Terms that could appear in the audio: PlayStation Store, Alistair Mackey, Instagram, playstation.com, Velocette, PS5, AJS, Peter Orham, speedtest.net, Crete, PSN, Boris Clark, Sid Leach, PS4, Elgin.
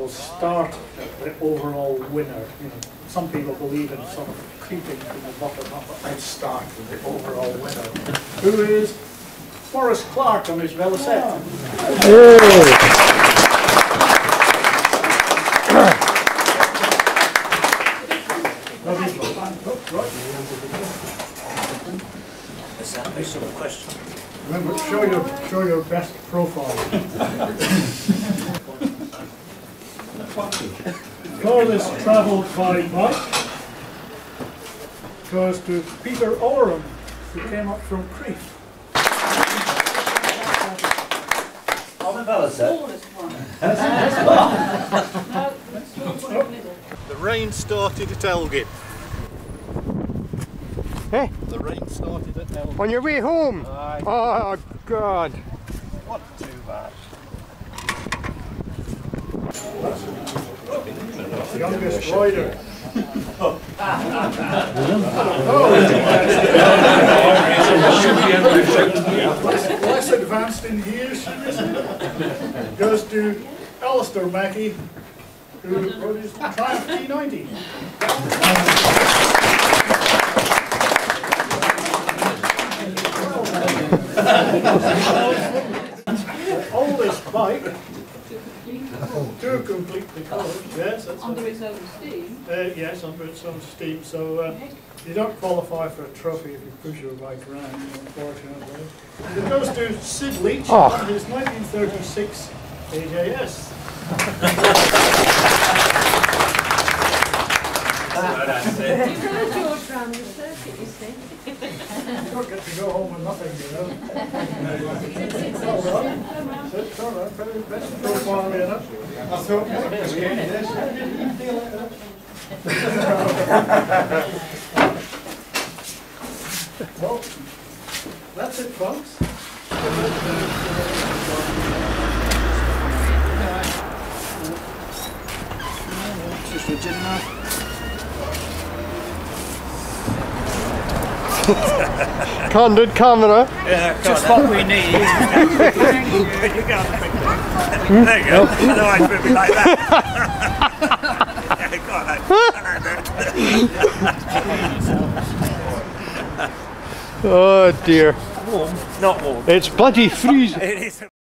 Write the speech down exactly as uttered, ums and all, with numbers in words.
will start at the overall winner. You know, some people believe in sort of creeping from the bottom up, but I start with the overall winner, who is Boris Clark on his Velocette. Is that a sort of question? Remember, show your, show your best profile. Furthest travelled by bike goes to Peter Orham, who came up from Crete. On the Velocette. The rain started at Elgin. Hey? The rain started at Elgin. On your way home? Aye. Oh, God. What too bad. The youngest rider. Oh. Less, less advanced in years, goes to Alistair Mackey, who rode his Triumph T ninety. Oldest bike. To complete the colours, yes. That's under its own steam? Uh, yes, under its own steam. So uh, you don't qualify for a trophy if you push your bike around, unfortunately. And it goes to Sid Leach oh. on his nineteen thirty-six A J S. That's it. You've got a George round the circuit, you see. You don't get to go home with nothing, you know. Well, that's it, folks. Just legitimate. Candid camera. Yeah, just what we need. You can't pick that. There you go. Otherwise we'll be like that. Oh dear. Warm. Not warm. It's bloody freezing. It is.